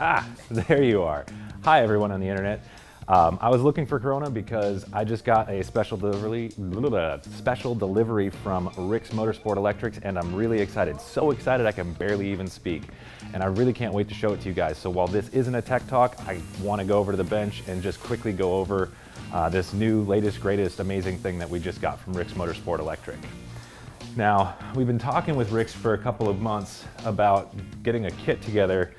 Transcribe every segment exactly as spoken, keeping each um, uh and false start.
Ah, there you are. Hi, everyone on the internet. Um, I was looking for Corona because I just got a special delivery, blah, blah, special delivery from Rick's Motorsport Electrics, and I'm really excited. So excited I can barely even speak. And I really can't wait to show it to you guys. So while this isn't a tech talk, I want to go over to the bench and just quickly go over uh, this new, latest, greatest, amazing thing that we just got from Rick's Motorsport Electric. Now, we've been talking with Rick's for a couple of months about getting a kit together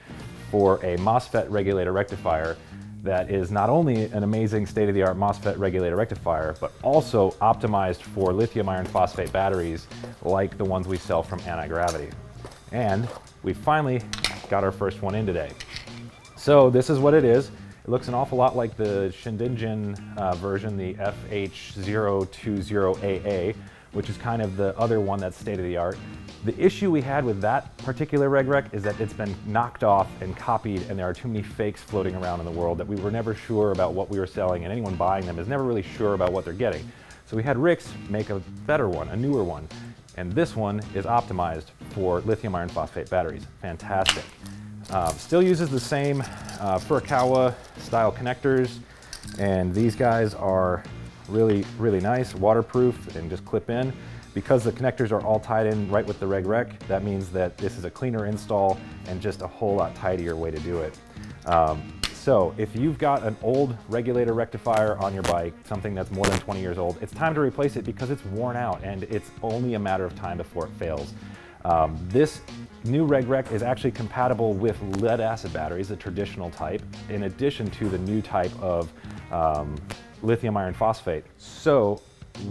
for a MOSFET regulator rectifier that is not only an amazing state-of-the-art MOSFET regulator rectifier, but also optimized for lithium iron phosphate batteries like the ones we sell from Anti-Gravity. And we finally got our first one in today. So this is what it is. It looks an awful lot like the Shindengen uh, version, the F H zero two zero A A, which is kind of the other one that's state-of-the-art. The issue we had with that particular reg rec is that it's been knocked off and copied, and there are too many fakes floating around in the world that we were never sure about what we were selling, and anyone buying them is never really sure about what they're getting. So we had Rick's make a better one, a newer one, and this one is optimized for lithium iron phosphate batteries. Fantastic. Uh, still uses the same uh, Furukawa style connectors, and these guys are really, really nice, waterproof, and just clip in. Because the connectors are all tied in right with the reg rec, that means that this is a cleaner install and just a whole lot tidier way to do it. Um, so if you've got an old regulator rectifier on your bike, something that's more than twenty years old, it's time to replace it because it's worn out and it's only a matter of time before it fails. Um, this new reg rec is actually compatible with lead acid batteries, the traditional type, in addition to the new type of um, lithium iron phosphate. So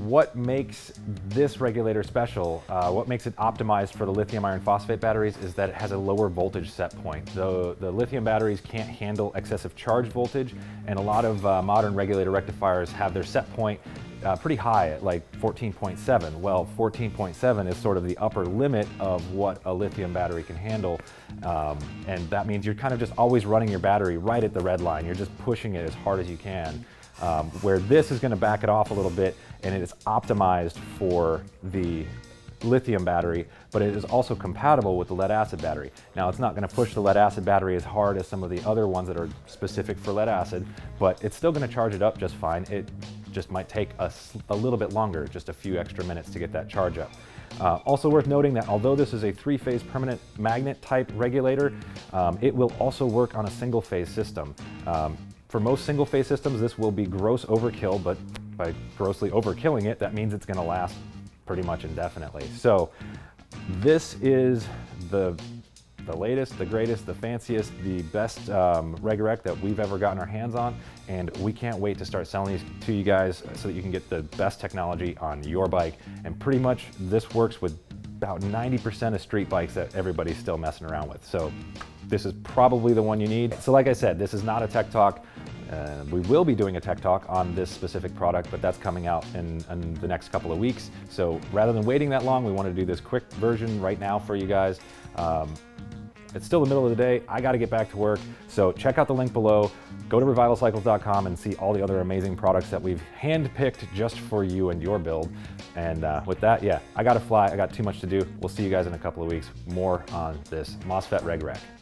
what makes this regulator special, uh, what makes it optimized for the lithium iron phosphate batteries is that it has a lower voltage set point. The, the lithium batteries can't handle excessive charge voltage, and a lot of uh, modern regulator rectifiers have their set point uh, pretty high at like fourteen point seven. Well, fourteen point seven is sort of the upper limit of what a lithium battery can handle, um, and that means you're kind of just always running your battery right at the red line. You're just pushing it as hard as you can. Um, where this is going to back it off a little bit, and it is optimized for the lithium battery, but it is also compatible with the lead acid battery. Now, it's not going to push the lead acid battery as hard as some of the other ones that are specific for lead acid, but it's still going to charge it up just fine. It just might take a, a little bit longer, just a few extra minutes to get that charge up. Uh, also worth noting that although this is a three-phase permanent magnet type regulator, um, it will also work on a single-phase system. Um, For most single-phase systems, this will be gross overkill, but by grossly overkilling it, that means it's going to last pretty much indefinitely. So this is the, the latest, the greatest, the fanciest, the best um, reg rec that we've ever gotten our hands on, and we can't wait to start selling these to you guys so that you can get the best technology on your bike. And pretty much this works with about ninety percent of street bikes that everybody's still messing around with. So this is probably the one you need. So like I said, this is not a tech talk. Uh, we will be doing a tech talk on this specific product, but that's coming out in, in the next couple of weeks. So rather than waiting that long, we want to do this quick version right now for you guys. Um, it's still the middle of the day. I got to get back to work. So check out the link below. Go to revival cycles dot com and see all the other amazing products that we've handpicked just for you and your build. And uh, with that, yeah, I got to fly. I got too much to do. We'll see you guys in a couple of weeks. More on this MOSFET reg rec.